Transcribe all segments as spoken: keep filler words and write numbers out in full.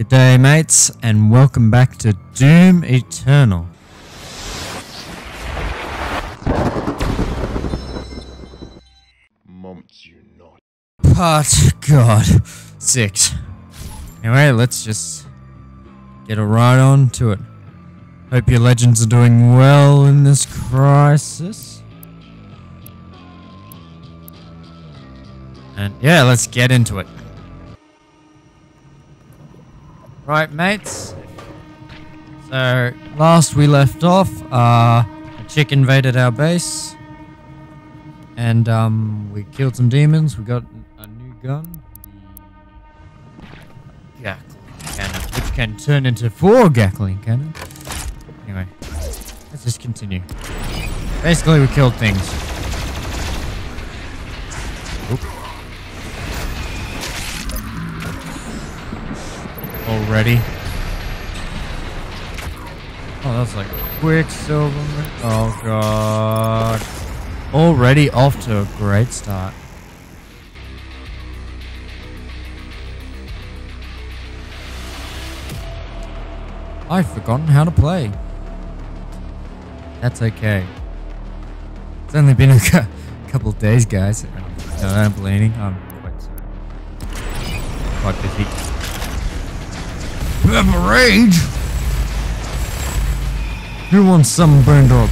G'day mates, and welcome back to Doom Eternal. Moments you not. Part God six. Anyway, let's just get a right on to it. Hope your legends are doing well in this crisis. And yeah, let's get into it. Right mates, so last we left off, uh, a chick invaded our base, and um, we killed some demons. We got a new gun, Gatling cannon, which can turn into four Gatling cannons. Anyway, let's just continue. Basically we killed things. Oop. Already. Oh, that's like Quicksilver. Oh, God. Already off to a great start. I've forgotten how to play. That's okay. It's only been a couple of days, guys. No, I'm bleeding. I'm quite sorry. Quite busy. Have a rage. Who wants some burn dog?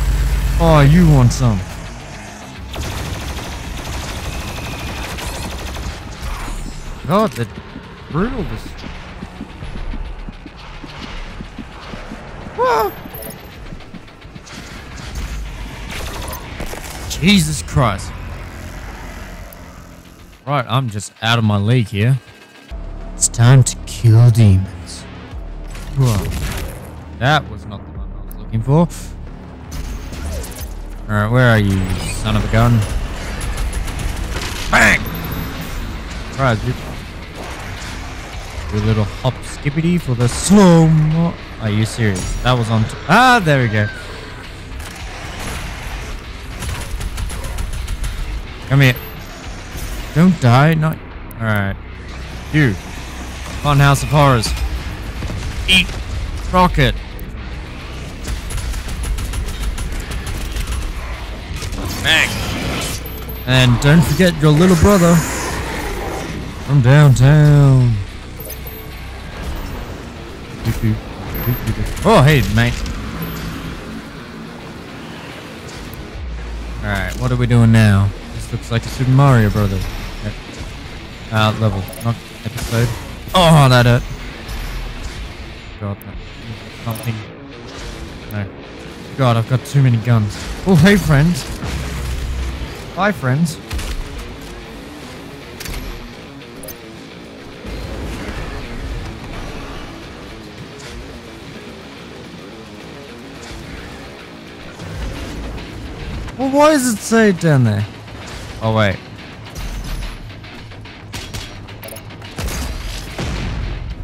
Oh, you want some? God, that brutal this. Ah. Jesus Christ! Right, I'm just out of my league here. It's time to kill demons. Whoa. That was not the one I was looking for. Alright, where are you, son of a gun? Bang! Alright, do a little hop skippity for the slow mo. Are you serious? That was on. T ah, there we go. Come here. Don't die, not. Alright. You. Funhouse of Horrors. Eat rocket. Bang. And don't forget your little brother from downtown. Oh, hey, mate. Alright, what are we doing now? This looks like a Super Mario Brothers uh, level, not episode. Oh, that hurt. God, something. No. God, I've got too many guns. Oh, hey, friends. Hi, friends. Well, why does it say it down there? Oh, wait.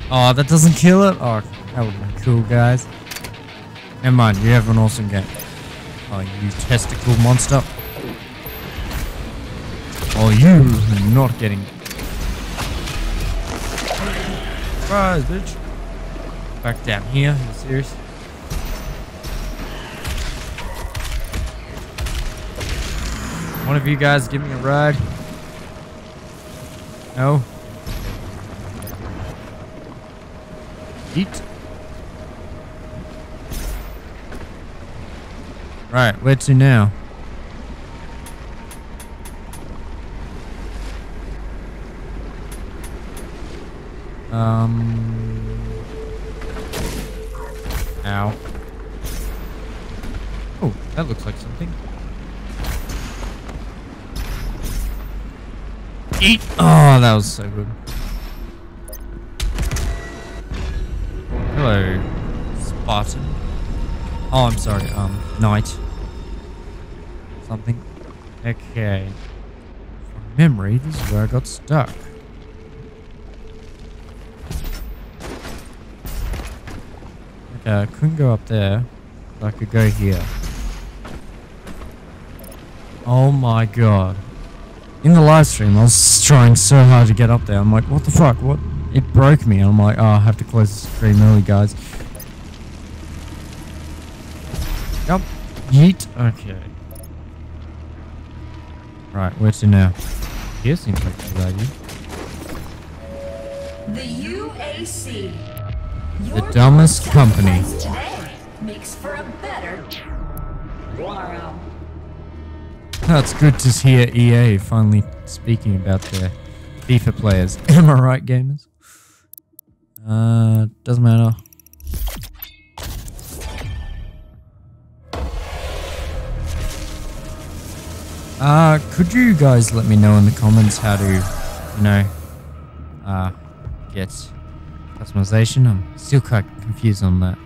Oh, that doesn't kill it? Oh, that would be cool, guys. Never mind, you have an awesome game. Oh, you testicle monster. Oh, you are not getting surprise, bitch. Back down here, are you serious? One of you guys give me a ride. No? Eat. Right, where to now? Um. Ow. Oh, that looks like something. Eat. Oh, that was so good. Hello, Spartan. Oh, I'm sorry, um, Knight. Something. Okay. From memory, this is where I got stuck. Okay, I couldn't go up there, but I could go here. Oh my god. In the live stream, I was trying so hard to get up there. I'm like, what the fuck? What? It broke me. I'm like, oh, I have to close the stream early, guys. Yup. Yeet. Okay. Right, where to now? Here seems like a good idea. The U A C. Your the dumbest company. Today makes for a better tomorrow. That's good to hear E A finally speaking about their FIFA players. Am I right, gamers? Uh, doesn't matter. Uh, could you guys let me know in the comments how to, you know, uh, get customization? I'm still quite confused on that.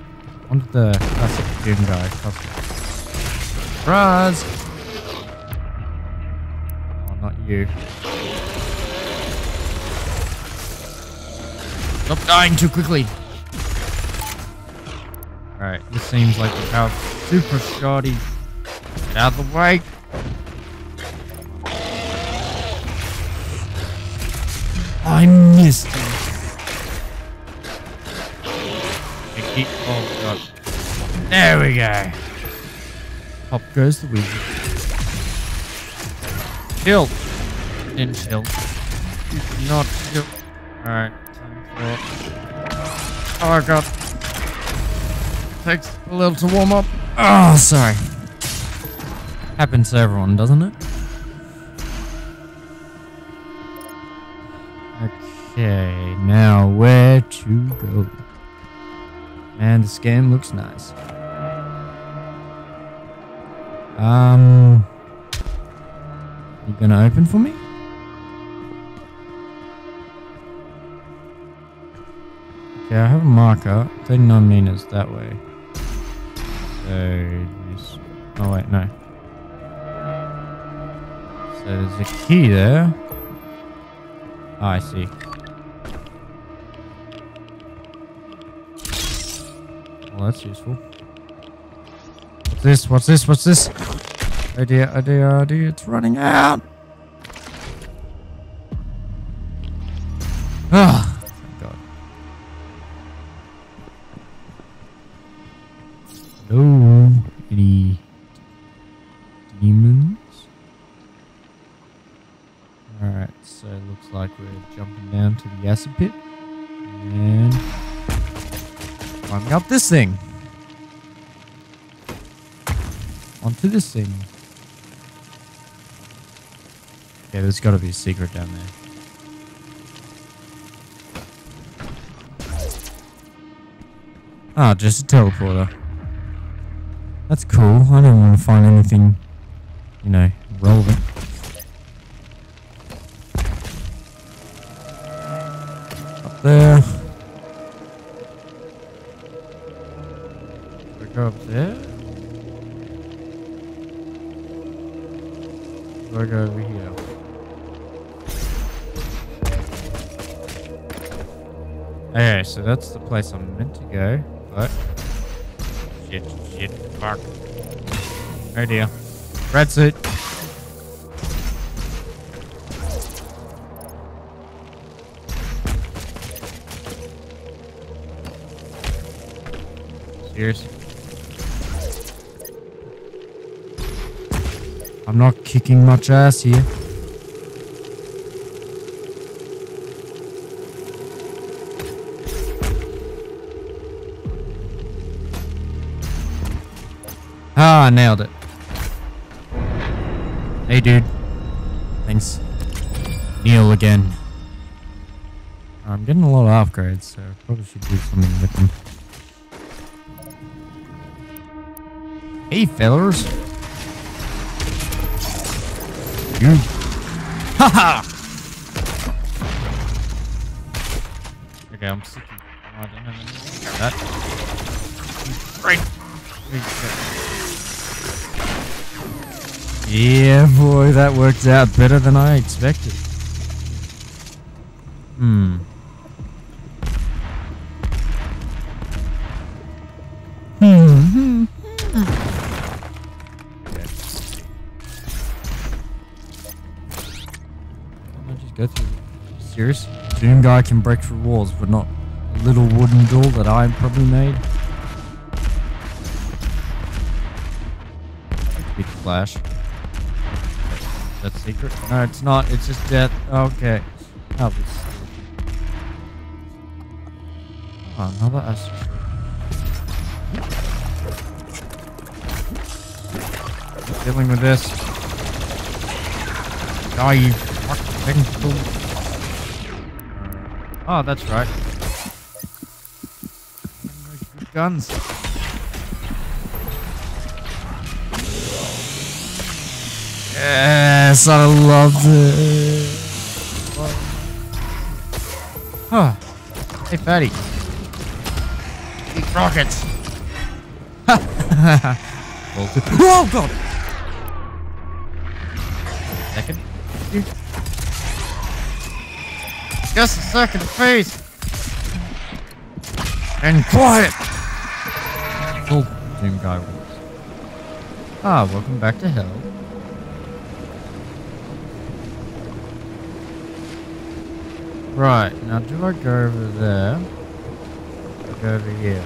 Onto the classic Doomguy custom. Surprise! Oh, not you. Stop dying too quickly! Alright, this seems like a powerful super shoddy. Get out of the way! I missed him. I keep, oh god. There we go. Pop goes the wizard. Kill. Didn't kill. Did not kill. Alright. Oh god. Takes a little to warm up. Oh, sorry. Happens to everyone, doesn't it? Okay, now where to go? Man, this game looks nice. Um, you gonna open for me? Okay, I have a marker. thirty-nine meters that way. So, this. Oh wait, no. So there's a key there. Oh, I see. Well, that's useful. What's this? What's this? What's this? Oh dear, oh dear, oh dear, it's running out! Ah! Thank God. Hello? Any demons? Alright, so it looks like we're jumping down to the acid pit. And... climbing up this thing. Onto this thing. Yeah, there's gotta be a secret down there. Ah, just a teleporter. That's cool. I don't want to find anything, you know, relevant. Up there. Up there? Or go over here. Okay, so that's the place I'm meant to go, but shit, shit, fuck. Oh dear. Red suit. Seriously? I'm not kicking much ass here. Ah, I nailed it. Hey, dude. Thanks. Kneel again. I'm getting a lot of upgrades, so I probably should do something with them. Hey, fellas. You. Haha! Okay, I'm sick. I don't have anything like that. Great! Yeah, boy, that worked out better than I expected. Hmm. Hmm. Go through. Seriously? Doomguy can break through walls, but not a little wooden door that I probably made. Big flash. That's secret? No, it's not. It's just death. Okay. That was silly. Oh, another asteroid. Dealing with this. Die, you fucking thing. Oh, that's right. Good guns. Yes, I loved it. Huh. Hey, fatty. Eat rockets. Oh, God. Second. Just a second, please. And quiet. Oh, Doomguy wins. Ah, welcome back to hell. Right, now do I go over there? I go over here.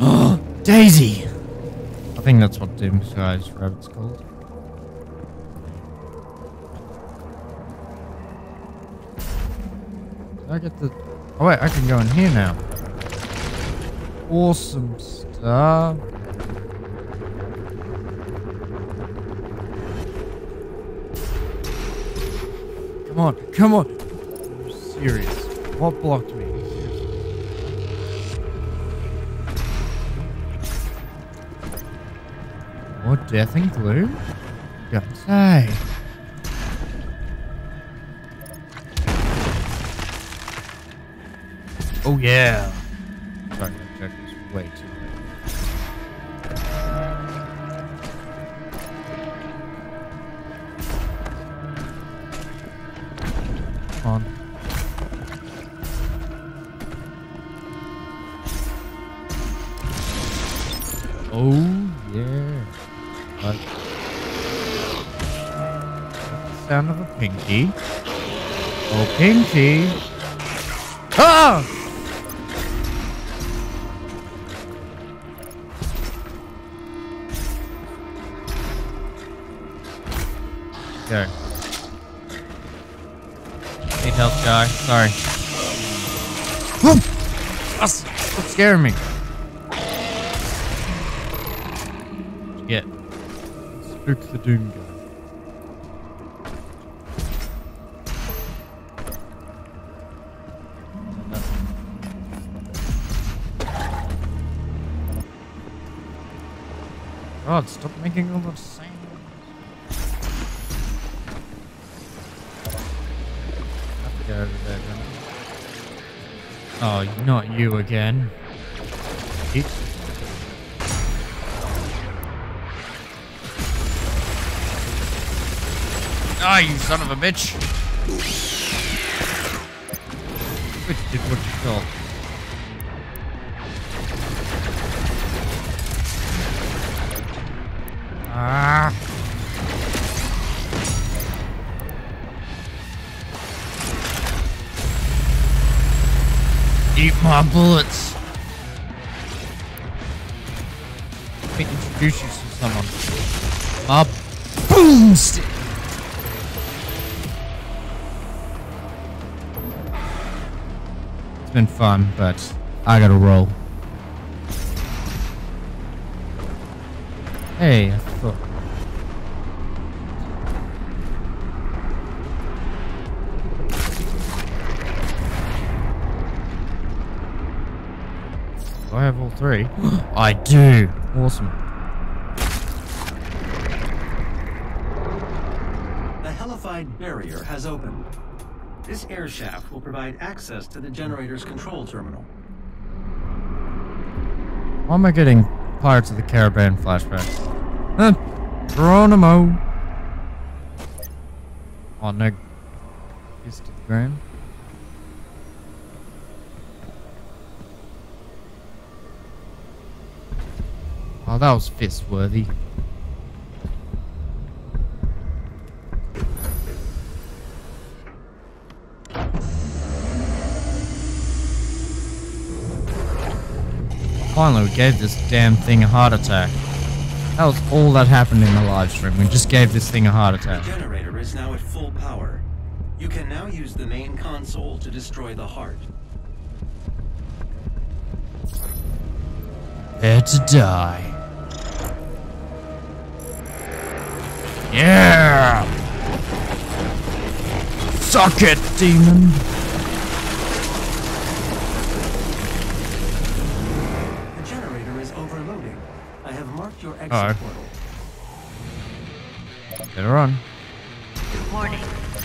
Oh, Daisy! I think that's what Doomguy's rabbit's called. Did I get the... Oh wait, I can go in here now. Awesome stuff. Come on, come on! I'm serious. What blocked me? More death and gloom? Don't say. Oh yeah! Sorry, that joke was way too on. Oh yeah. But the sound of a pinky. Oh pinky. Ah! Okay. Need help, guy. Sorry. Whoop! That's, that's scaring me. What'd you get? Spook the Doom guy. God, stop making all the same. Over there, oh, not you again. Oops. Ah, you son of a bitch! Which did what you thought. Ah! Eat my bullets. Let me introduce you to someone. My boomstick. It's been fun, but I gotta roll. Hey, I thought. I have all three. I do. Awesome. The hellified barrier has opened. This air shaft will provide access to the generator's control terminal. Why am I getting Pirates of the Caribbean flashbacks? Huh? Geronimo. Oh no. Is it grand? Oh, that was fist worthy. finally we gave this damn thing a heart attack. That was all that happened in the live stream. We just gave this thing a heart attack. The generator is now at full power. You can now use the main console to destroy the heart. Prepare to die. Yeah! Suck it, demon! The generator is overloading. I have marked your exit uh-oh. portal. Get her on. Warning.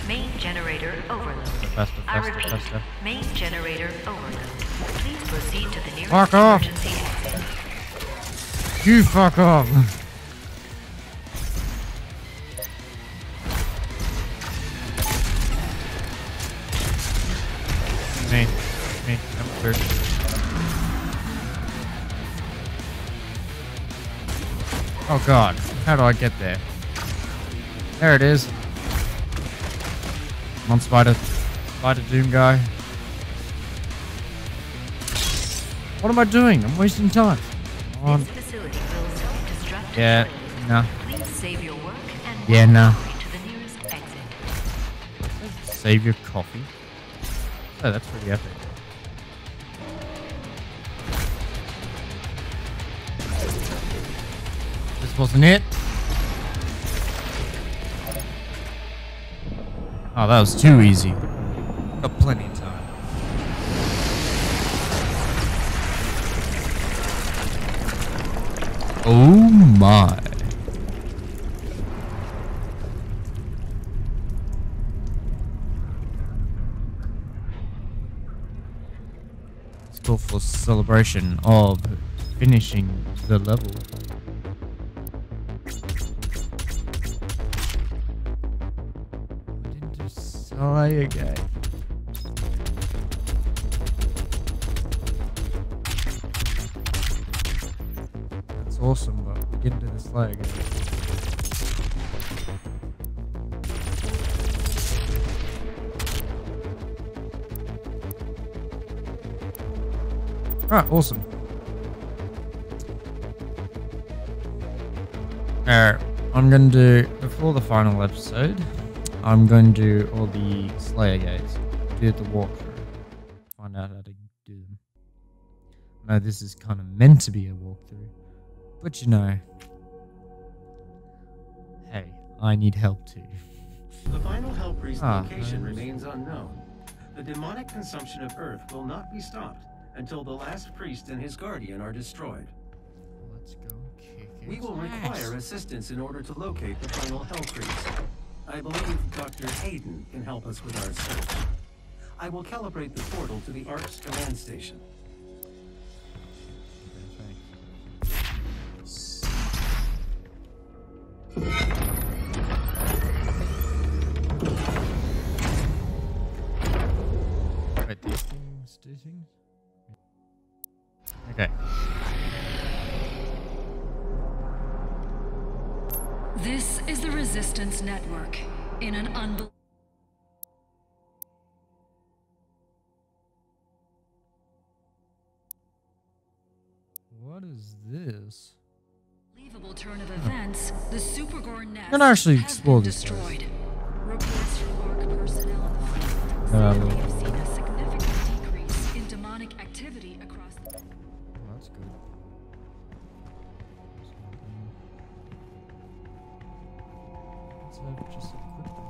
Main generator overload. Faster, faster, I repeat, faster. Main generator overload. Please proceed to the nearest fuck off. emergency exit. You fuck off! me, me, I'm clear. Oh god, how do I get there? There it is. Come on, spider, spider Doom guy. What am I doing? I'm wasting time. Come on. Yeah, no. Yeah, no. Save your coffee. Oh, that's pretty epic. This wasn't it. Oh, that was too easy. Got plenty of time. Oh my. It's called for celebration of finishing the level. Oh, you guys. That's awesome, but we didn't do this lag again. Alright, awesome. Alright, I'm gonna do, before the final episode, I'm going to do all the Slayer gates, do the walkthrough, find out how to do them. I know this is kind of meant to be a walkthrough, but you know, hey, I need help too. The final help priest ah, location remains unknown. The demonic consumption of Earth will not be stopped until the last priest and his guardian are destroyed. Let's go kick it. We will require assistance in order to locate the final help priest. I believe Doctor Hayden can help us with our search. I will calibrate the portal to the Ark's command station. Wait, these things do things? Okay. This is the Resistance Network in an unbelievable. What is this? Unbelievable turn of events. The Supergorn nest can actually explode this. Destroyed. Reports from Ark personnel on the field say that we have seen a significant decrease in demonic activity across the. Oh, that's good. Just a quick look around.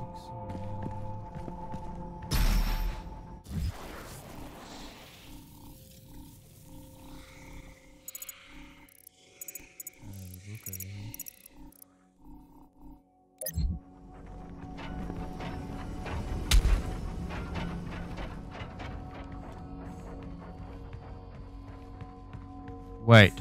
There's a look over here. Wait.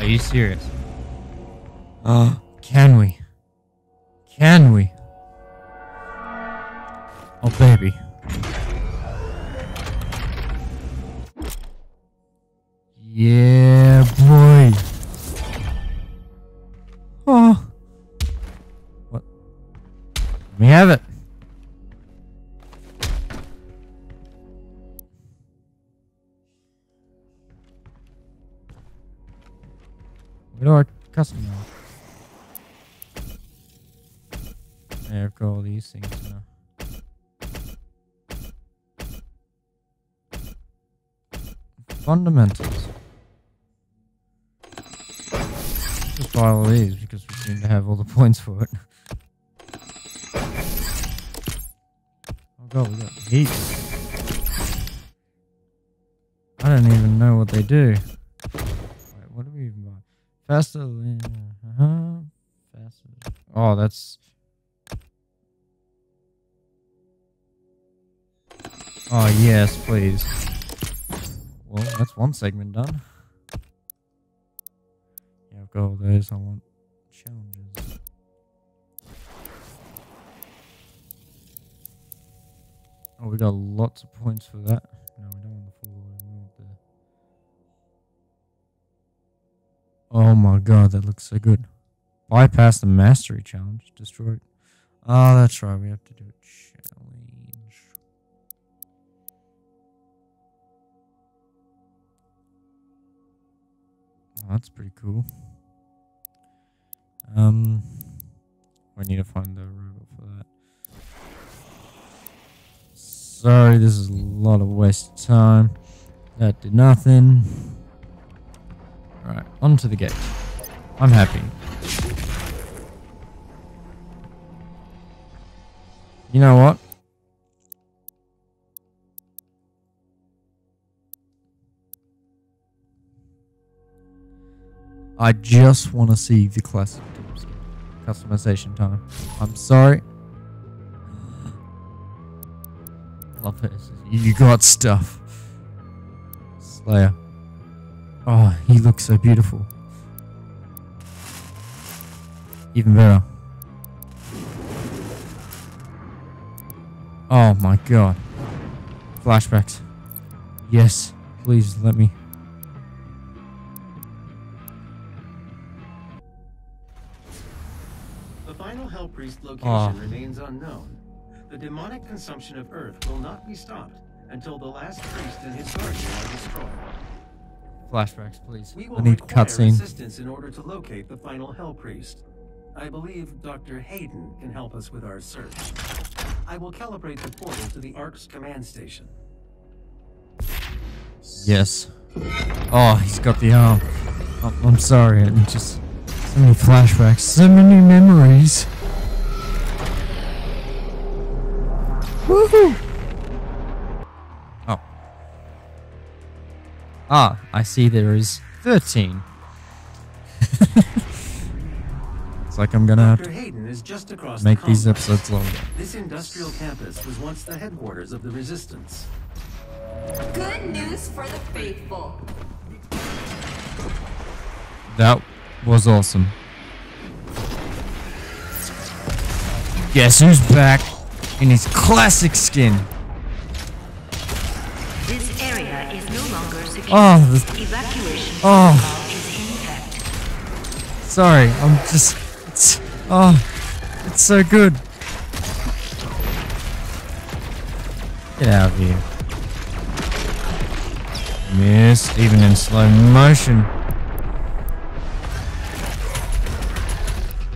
Are you serious? Uh, can we? Can we? Oh, baby. Yeah, boy. Oh. What? Let me have it. Lord customer. There go these things now. Fundamentals. Just buy all these because we seem to have all the points for it. Oh god, we got heaps. I don't even know what they do. Wait, what do we even buy? Faster than... Uh-huh. Faster. Oh, that's... Oh, yes, please. Well, that's one segment done. Yeah, I've got all those. I want challenges. Oh, we got lots of points for that. No, we don't want the full order. We want the... Oh my god, that looks so good. Bypass the mastery challenge. Destroy it. Oh, that's right. We have to do a challenge. Oh, that's pretty cool. Um, we need to find the robot for that. Sorry, this is a lot of waste of time. That did nothing. Alright, onto the gate. I'm happy. You know what? I just want to see the classic customization time. I'm sorry. Love it. You got stuff. Slayer. Oh, he looks so beautiful. Even better. Oh my god. Flashbacks. Yes. Please let me. The final help priest location oh. remains unknown. The demonic consumption of Earth will not be stopped until the last priest and his guardian are destroyed. Flashbacks, please. We will I need cutscene assistance in order to locate the final Hell Priest. I believe Doctor Hayden can help us with our search. I will calibrate the portal to the Ark's command station. Yes. Oh, he's got the arm. Oh, I'm sorry. I'm just so many flashbacks, so many memories. Woohoo! Oh. Ah, I see there is thirteen. It's like I'm gonna have to make these episodes longer. This industrial campus was once the headquarters of the Resistance. Good news for the faithful. That was awesome. Guess who's back? In his classic skin. This area is no longer secure. Oh, the evacuation oh. is in effect. Sorry, I'm just. It's, oh, it's so good. Get out of here. Miss, even in slow motion.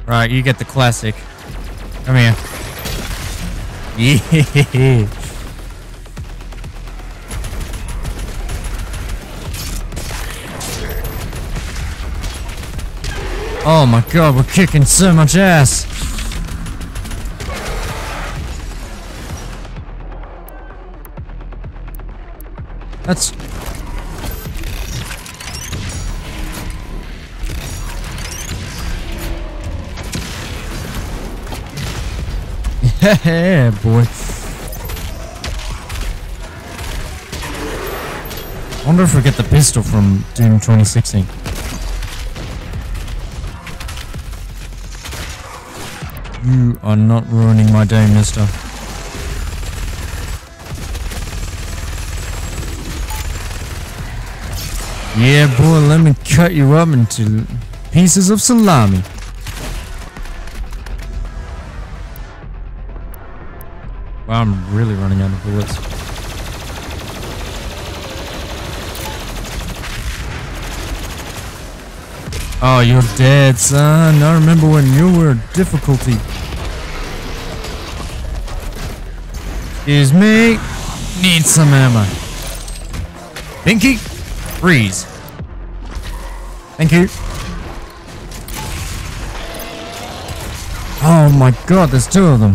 Right, you get the classic. Come here. Yeah. Oh my god, we're kicking so much ass. That's yeah, boy. Wonder if we get the pistol from Doom twenty sixteen. You are not ruining my day, mister. Yeah, boy, let me cut you up into pieces of salami. Wow, I'm really running out of bullets. Oh, you're dead, son. I remember when you were difficulty. Excuse me. Need some ammo. Pinky, freeze. Thank you. Oh my god, there's two of them.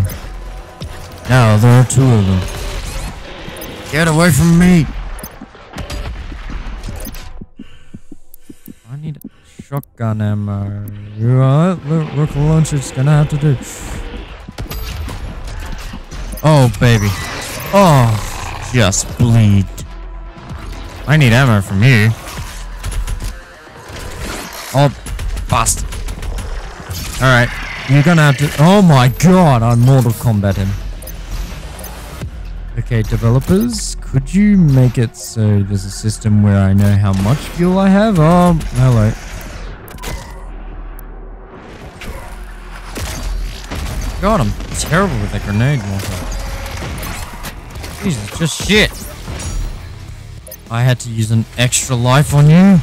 No, there are two of them. Get away from me. I need shotgun ammo. Right, look, look, lunch it's gonna have to do. Oh, baby. Oh, just bleed. I need ammo from you. Oh, bastard. Alright, you're gonna have to. Oh my god, I'm Mortal Kombat him. Okay, developers, could you make it so there's a system where I know how much fuel I have? Oh, hello. God, I'm terrible with that grenade launcher. Jesus, just shit. I had to use an extra life on you.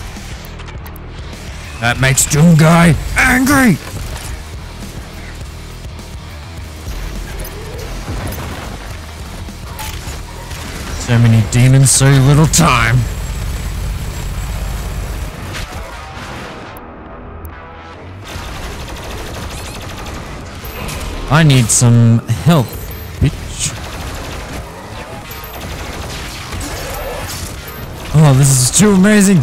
That makes Doomguy angry. So many demons, so little time. I need some help, bitch. Oh, this is too amazing.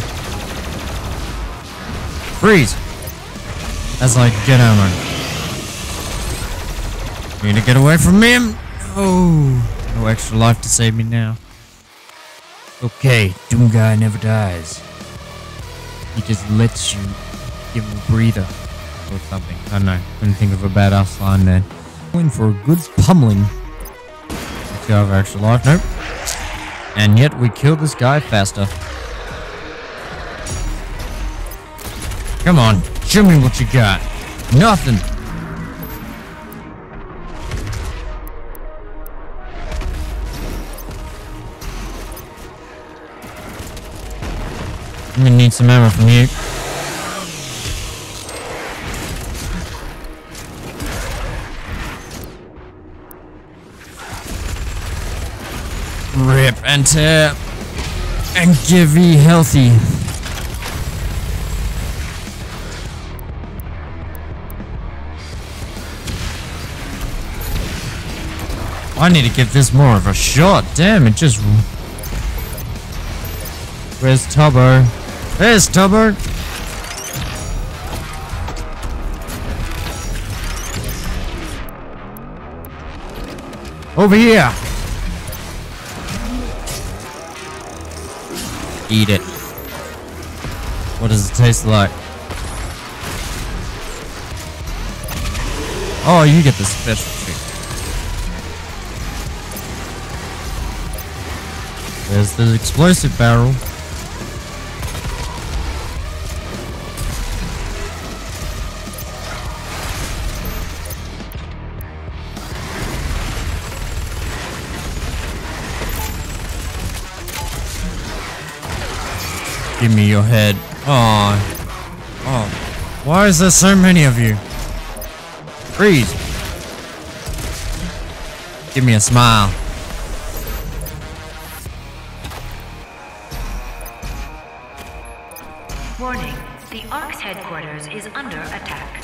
Freeze. As I get ammo. Need to get away from him. Oh, no extra life to save me now. Okay, Doomguy never dies. He just lets you give him a breather. Or something. I don't know. Couldn't think of a badass line there. Going for a good pummeling. Let's go over extra life. Nope. And yet we killed this guy faster. Come on. Show me what you got. Nothing. I'm gonna need some ammo from you. Rip and tear and give me healthy. I need to give this more of a shot. Damn it, just. Where's Tubber? There's Tubber. Over here. Eat it. What does it taste like? Oh, you get the special treat. There's the explosive barrel. Give me your head. Oh. Oh. Why is there so many of you? Freeze. Give me a smile. Warning. The Ark's headquarters is under attack.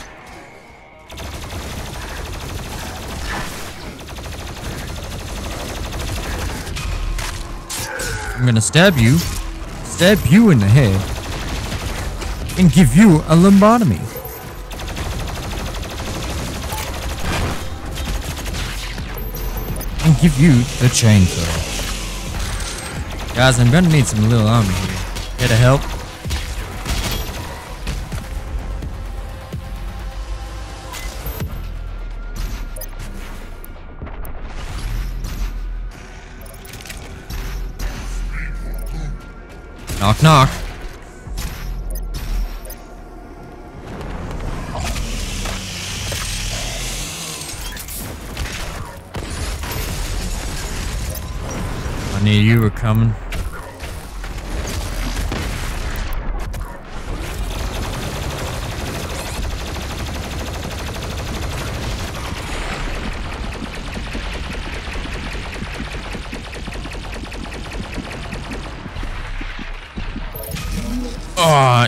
I'm gonna stab you. Stab you in the head and give you a lumbotomy. And give you the chainsaw. Guys, I'm gonna need some little armor here. Get a help. Knock, knock. I knew you were coming.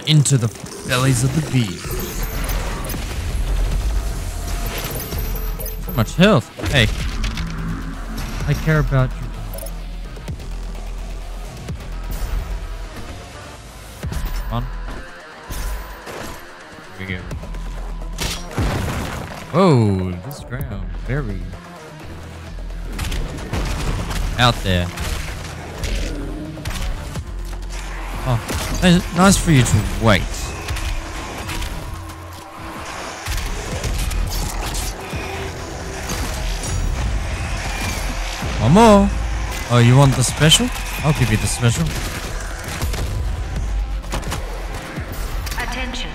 into the bellies of the beast. So much health. Hey. I care about you. Come on. Here we go. Whoa, this ground. Very... out there. Oh, nice for you to wait. One more. Oh, you want the special? I'll give you the special. Attention.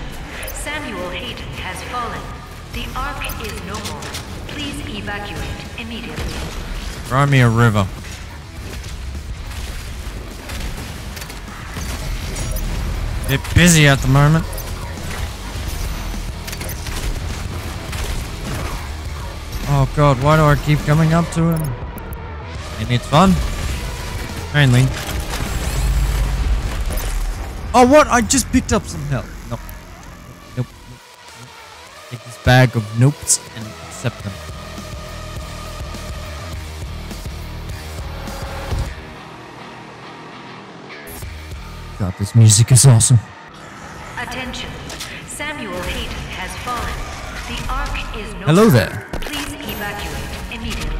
Samuel Hayden has fallen. The Ark is no more. Please evacuate immediately. Throw me a river. Bit busy at the moment. Oh god, why do I keep coming up to him? And it's fun. Mainly. Oh what? I just picked up some help. Nope. Nope. Nope. Take this bag of nopes and accept them. God, this music is awesome. Attention. Samuel Hayden has fallen. The Ark is no Hello there. Please evacuate immediately.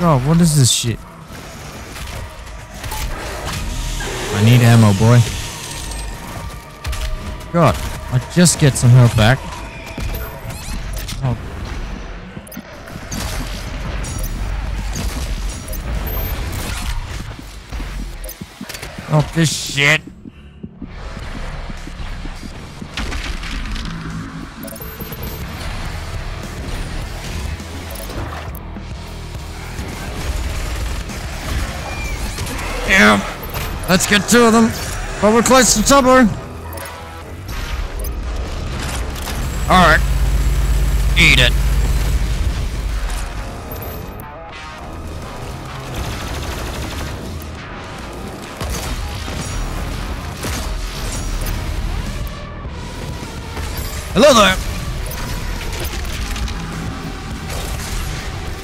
God, what is this shit? I need ammo, boy. God, I just get some health back. Oh, this shit. Yeah. Let's get two of them. But we're close to trouble. Alright. Eat it. Hello there!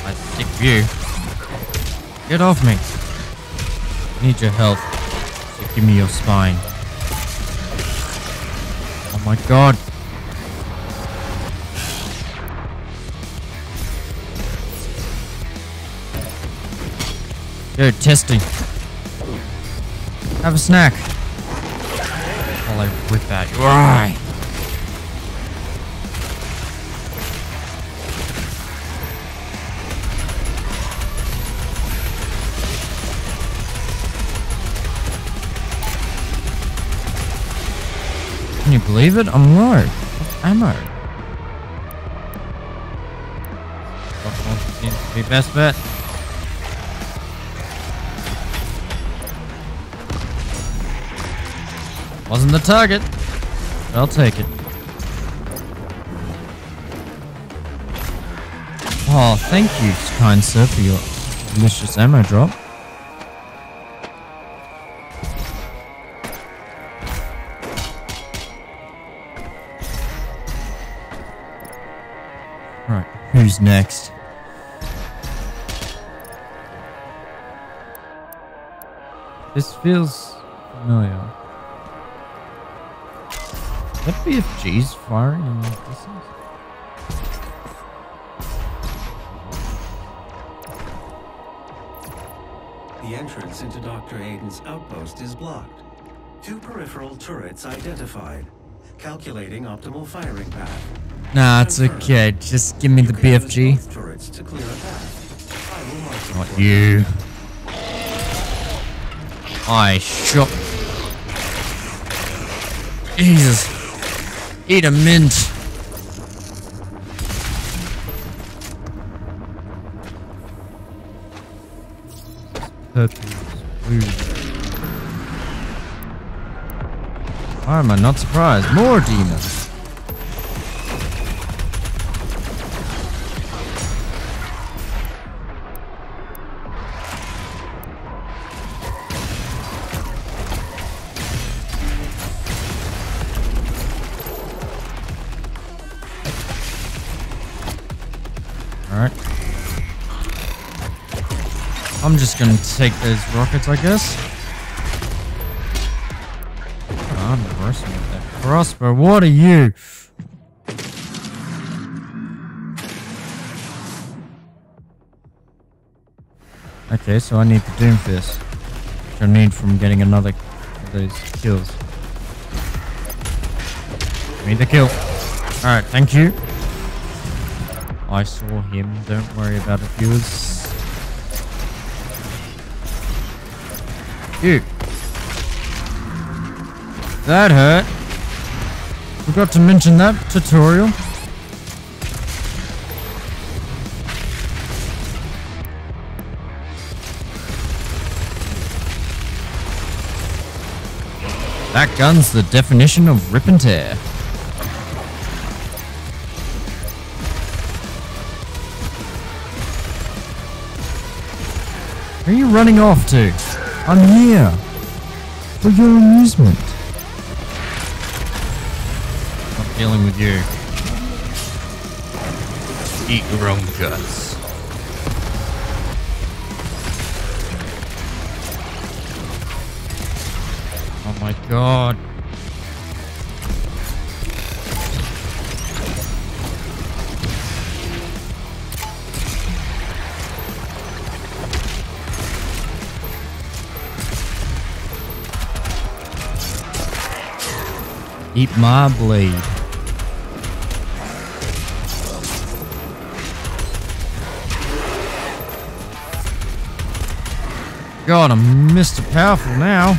I sick view. Get off me. I need your health. So give me your spine. Oh my god. Dude, testing. Have a snack. While I whip at you. Alright. Can you believe it? I'm low. What ammo? Seems to be best bet. Wasn't the target. I'll take it. Oh, thank you, kind sir, for your delicious ammo drop. Who's next? This feels familiar. Is that B F G's firing in the distance? The entrance into Doctor Hayden's outpost is blocked. Two peripheral turrets identified. Calculating optimal firing path. Nah, it's okay. Just give me the B F G. Not you. I shot. Jesus. Eat a mint. Purple. Blue. Why am I not surprised? More demons. Alright. I'm just gonna take those rockets, I guess. Oh, I'm bursting with that crossbow. What are you? Okay, so I need the Doomfist, which I need from getting another of those kills. Give me the kill. Alright, thank you. I saw him, don't worry about it, viewers. Ew. That hurt. Forgot to mention that tutorial. That gun's the definition of rip and tear. Where are you running off to? I'm here for your amusement. I'm dealing with you. Eat your own guts. Oh my god. Eat my blade. God, I'm Mister Powerful now.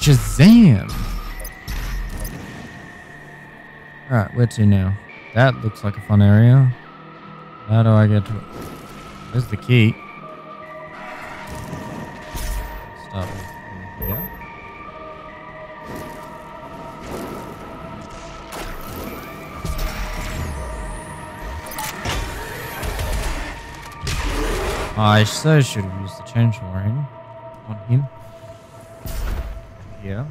Shazam! Alright, where to now? That looks like a fun area. How do I get to it? There's the key. Start with here. I so should have used the chainsaw ring on him. Yeah.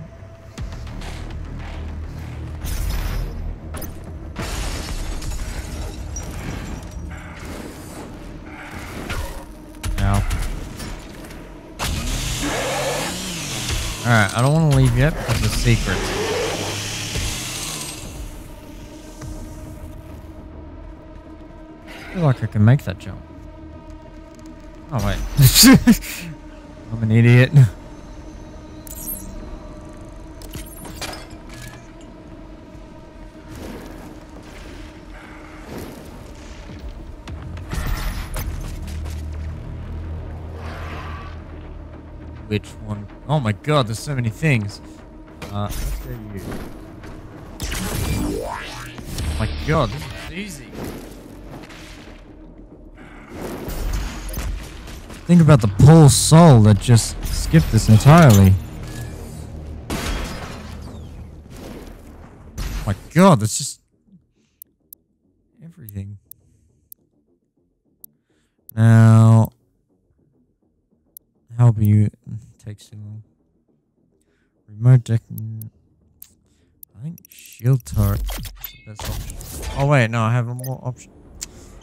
Now. Alright, I don't want to leave yet because it's a secret. I feel like I can make that jump. Oh, wait. I'm an idiot. Which one? Oh my god, there's so many things. Uh, let's go you. Oh my god, this is easy. Think about the poor soul that just skipped this entirely. Oh my god, that's just... everything. Now... how do you... takes too long. Remote deck. I think shield turret is the best option. Oh wait, no, I have a more option.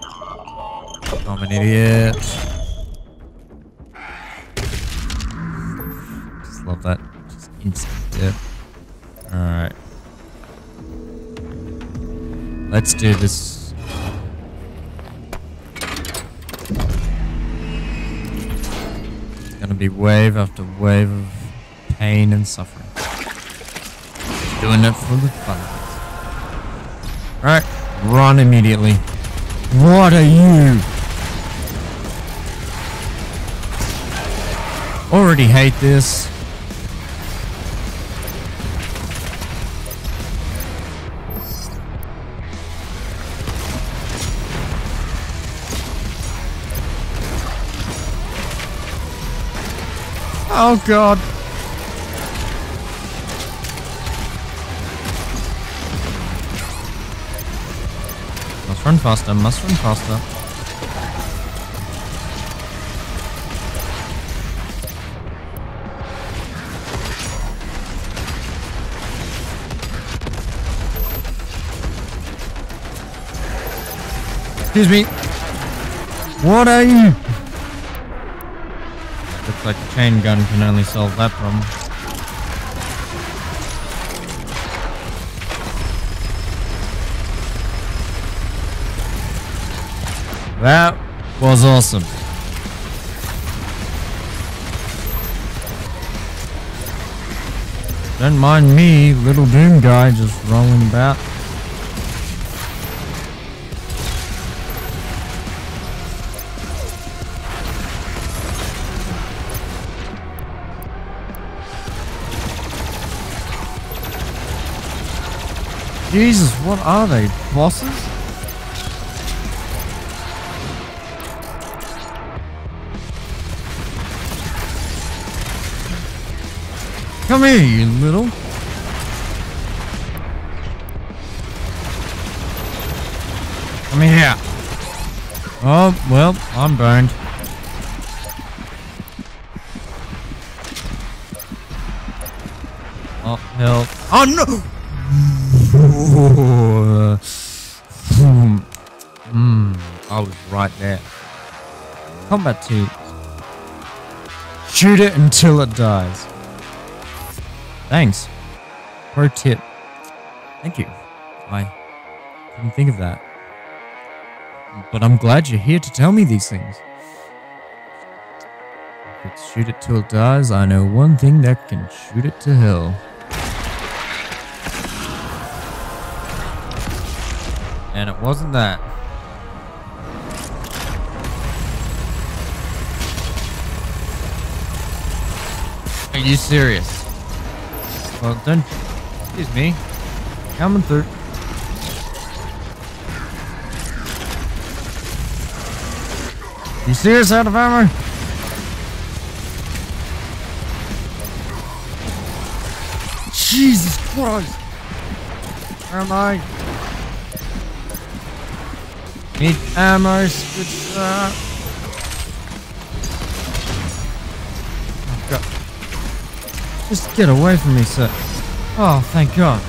I'm an idiot. Just love that. Just instant death. Alright. Let's do this. Gonna be wave after wave of pain and suffering. Just doing it for the fun. Alright, run immediately. What are you? Already hate this. Oh god. Must run faster, must run faster. Excuse me. What are you? Looks like a chain gun can only solve that problem. That was awesome. Don't mind me, little Doom guy, just rolling about. Jesus, what are they, bosses? Come here, you little. Come here. Oh, well, I'm burned. Oh, hell. Oh, no! mm, I was right there. Combat two. Shoot it until it dies. Thanks. Pro tip. Thank you. I didn't think of that. But I'm glad you're here to tell me these things. If it's shoot it till it dies, I know one thing that can shoot it to hell. And it wasn't that. Are you serious? Well, don't, excuse me, coming through. You serious, out of armor? Jesus Christ! Where am I? Need ammo, good sir. Just get away from me, sir. Oh, thank God.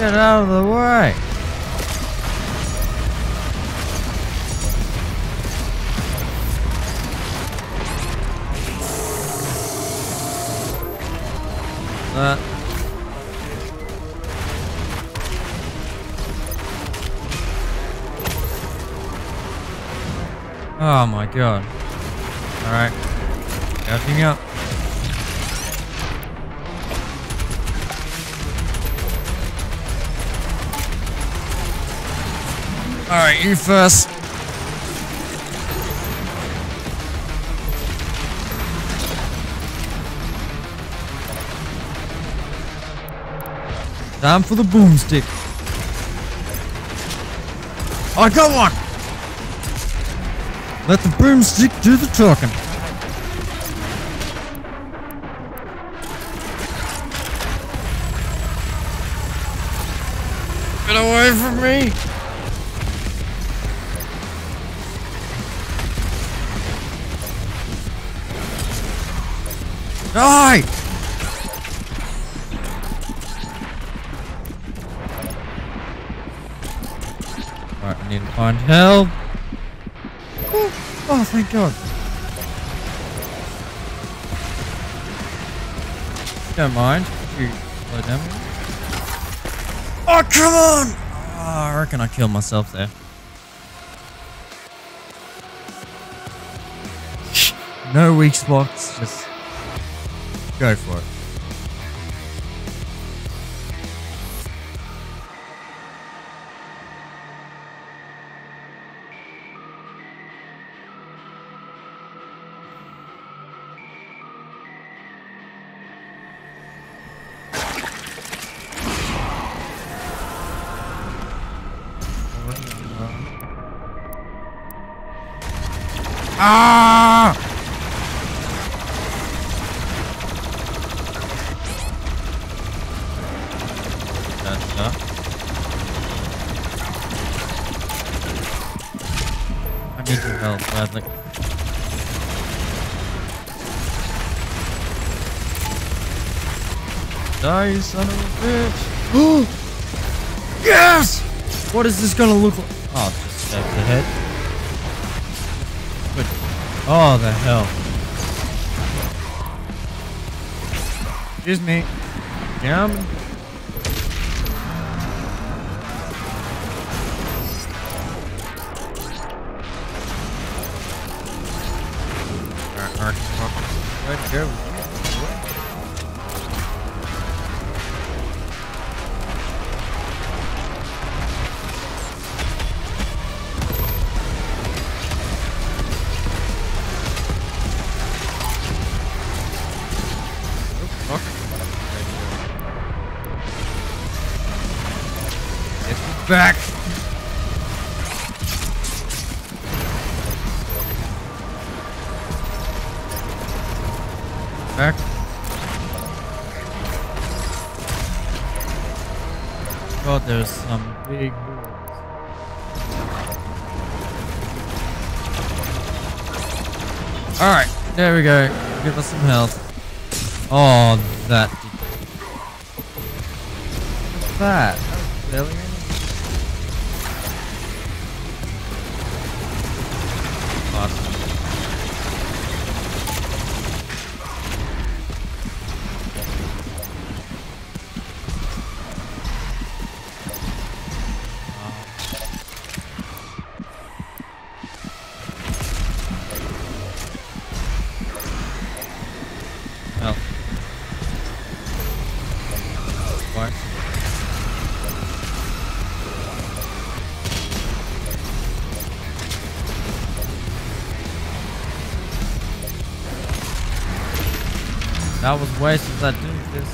Get out of the way. Uh. Oh my God. Alright. Catching up. Alright, you first. Time for the boomstick. I got one! Let the broomstick do the talking. Get away from me! Die! Alright, I need to find help. Oh, thank God. Don't mind. You slow down. Oh, come on! Oh, I reckon I killed myself there. No weak spots. Just go for it. Ah! That's not. I need your help, badly. Die, son of a bitch. Oh! Yes! What is this gonna look like? Oh, just stab the head. Good. Oh, the hell. Excuse me. Yum. Right there. Back. Back. God, there's some big moves. All right, there we go. Give us some health. Oh, that. What's that? That was brilliant. That was way since I did this.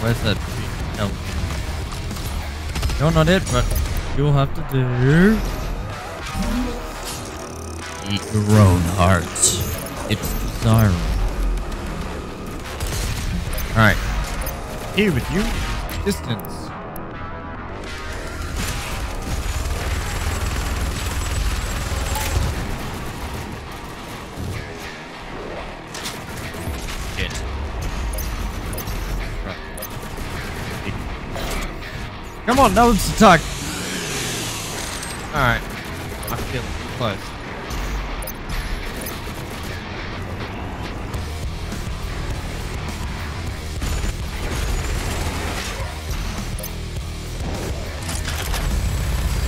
Where's that tree? No, not it, but you'll have to do. Eat your own heart. It's desirable. Alright. Here with you. Distance. Come on, now it's attack. Alright. I feel close.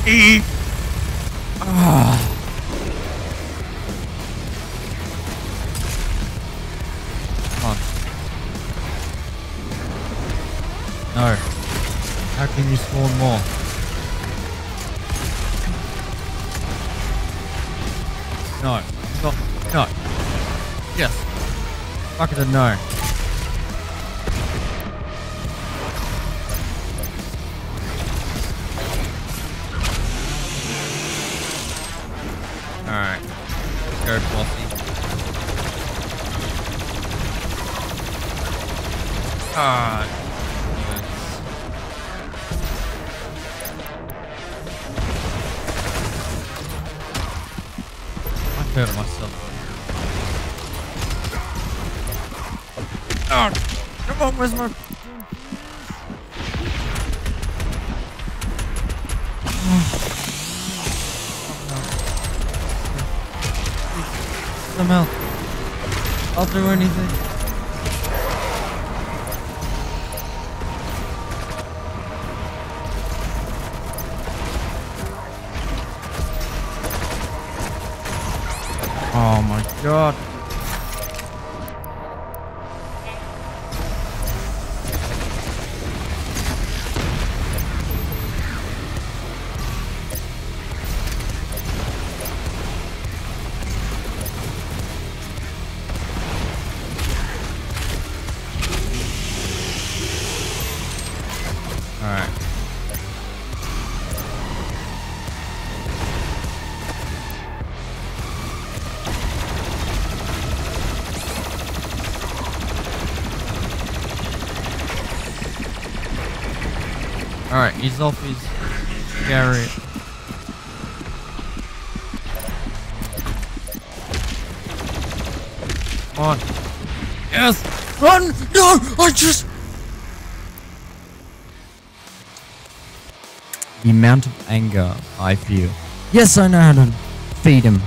E ah. Come on. No. How can you spawn more? No. Stop. No. Yes. Fuck it, no. Alright. Let's go, bossy. Ah. Hurt myself. Oh, come on, where's my? Some help. I'll do anything. Oh my god. Alright, he's off his garret. on. Yes! Run! No! I just... The amount of anger I feel. Yes, I know how to feed him.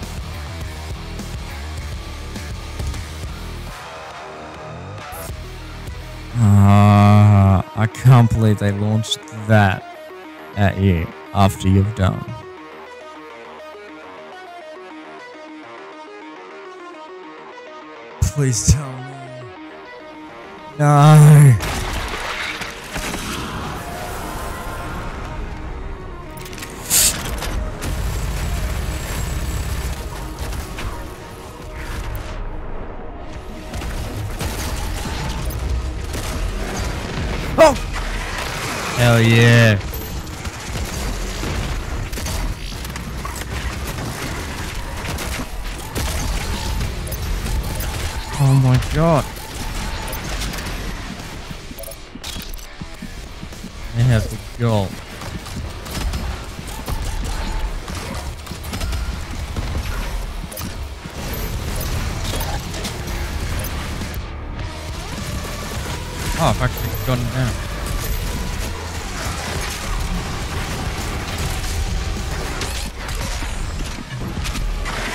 Ah, uh, I can't believe they launched that at you after you've done. Please tell me. No. Oh! Hell yeah. Oh my god. I have to go. Oh, I've actually gotten down.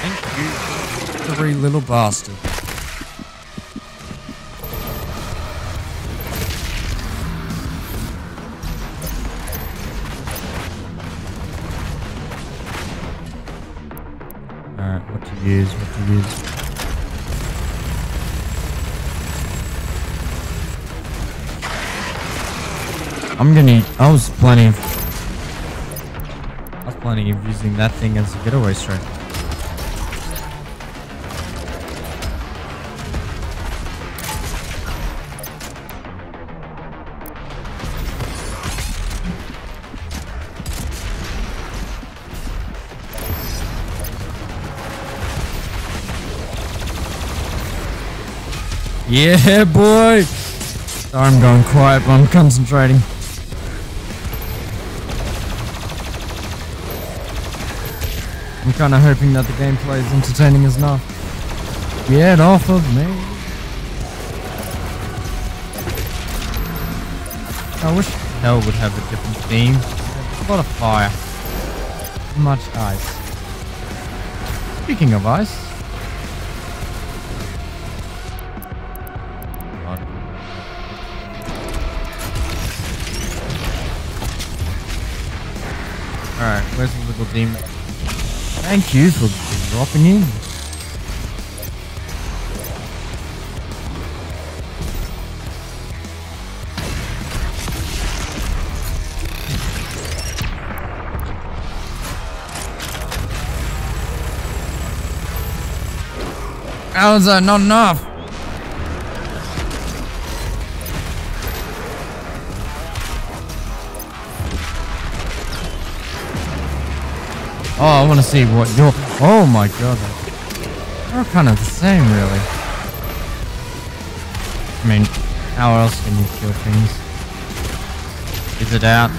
Thank you, three little bastards. Alright, what to use, what to use. I'm gonna. I was planning. I was planning of using that thing as a getaway strike. Yeah, boy. Sorry, I'm going quiet, but I'm concentrating. I'm kind of hoping that the gameplay is entertaining as enough. Get off of me. I wish hell would have a different theme. A lot of fire. Much ice. Speaking of ice. Alright, where's the little demon? Thank you for dropping in. How is that not enough? Oh, I want to see what your... Oh my god. They're kind of the same, really. I mean, how else can you kill things? Is it out?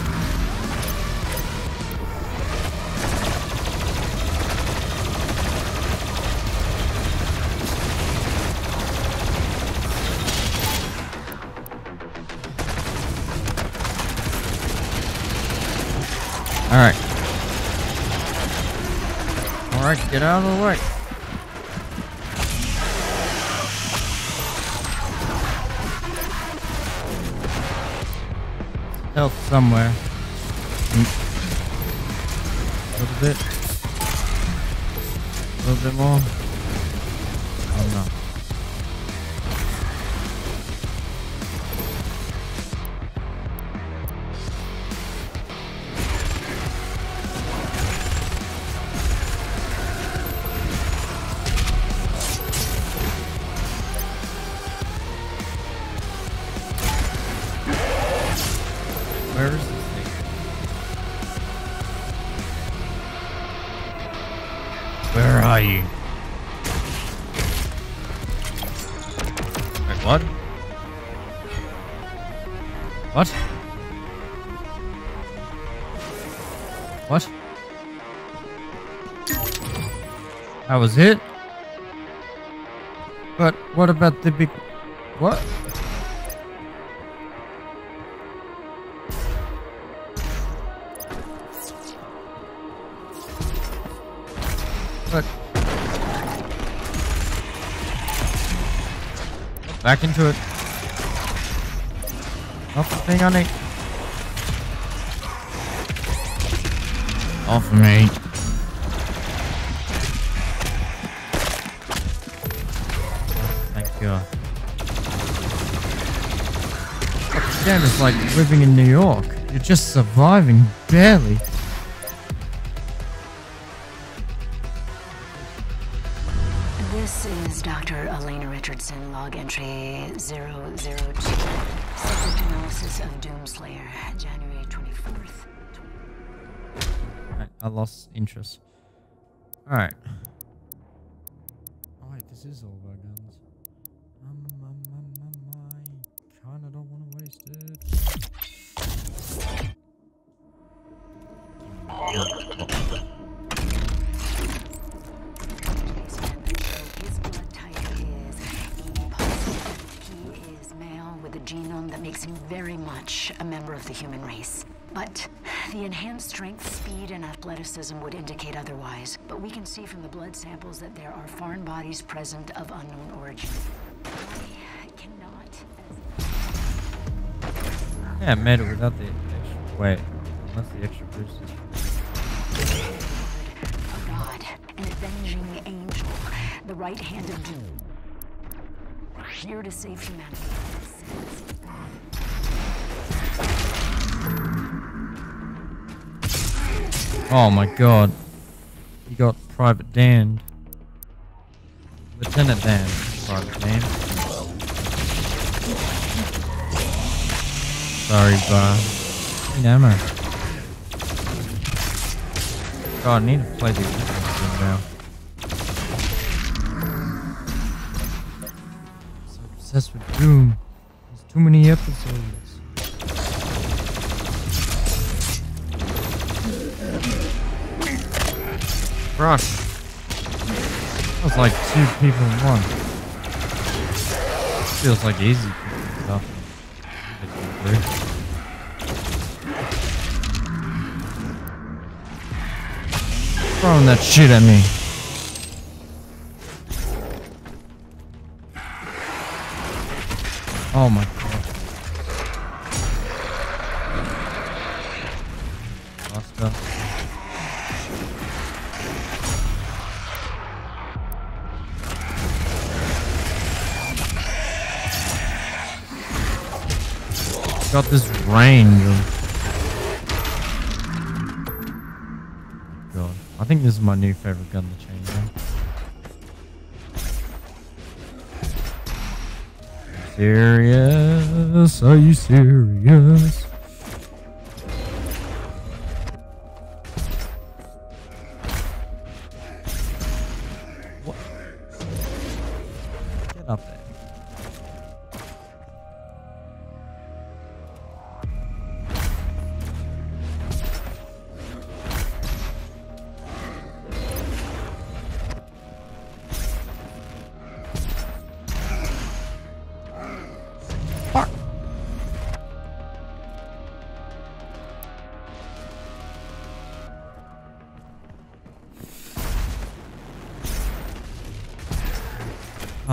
Alright. Alright, get out of the way. Help somewhere. A little bit. A little bit more. Oh no. Where is this thing? Where are you? Wait, what? What? What? That was it? But what about the big... What? But... Back into it. Nothing on it. Off me. Thank you. This game is like living in New York. You're just surviving, barely. This is Doctor Elena Richardson, log entry zero zero two. Second analysis of Doomslayer, January twenty-fourth. I lost interest. Alright. Oh wait, this is all of our guns. Um, um, um, um, I kinda don't wanna waste it. Today's weapon show his blood type is E positive. He is male with a genome that makes him very much a member of the human race. But the enhanced strength, speed, and athleticism would indicate otherwise. But we can see from the blood samples that there are foreign bodies present of unknown origin. I cannot... Yeah, I made it without the extra... Wait, unless the extra boost is... A god, an avenging angel, the right hand of Doom. Here to save humanity. Oh my god. He got Private Dan. Lieutenant Dan. Private Dan. Sorry, bro. I need ammo. God, I need to play these weapons now. I'm so obsessed with Doom. There's too many episodes. Rush. That was like two people in one. Feels like easy stuff. Throwing that shit at me. Oh my god. Lost stuff. Got this range. God, I think this is my new favorite gun to change now. Serious? Are you serious?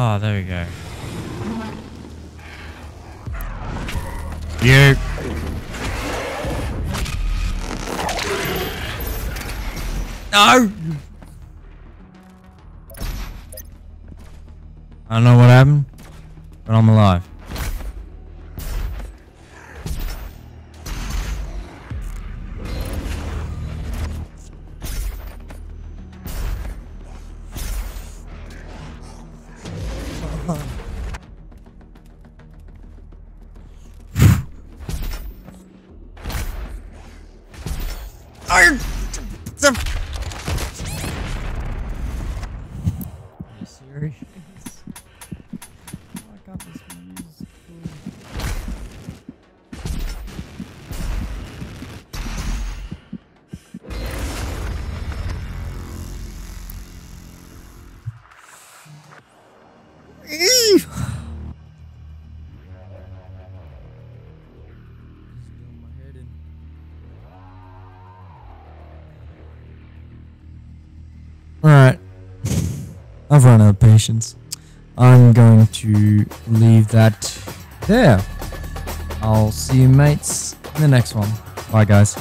Oh, there we go. You. No! I don't know what happened, but I'm alive. Alright. I've run out of patience. I'm going to leave that there. I'll see you mates in the next one. Bye guys.